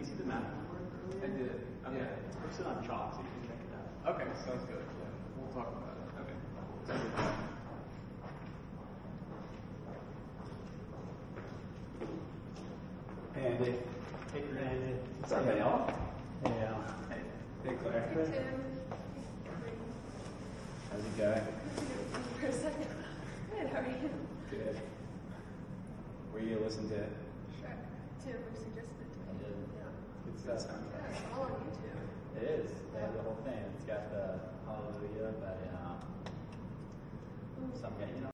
you see the map before? I did. Okay. Yeah. It's on Chalk, so you can check it out. Okay, sounds good. Yeah. We'll talk about it. Okay. Andy. Hey, Andy. Is everybody off? Yeah. Hey. Hey, Claire. Hey, Tim. How's it going? For a second. Good, how are you? Good. Were you listening to it? Sure. Tim was suggested to me. I did. Yeah. Good stuff. Yeah, it's all on YouTube. It is. They have the whole thing. It's got the hallelujah, but some guy, you know.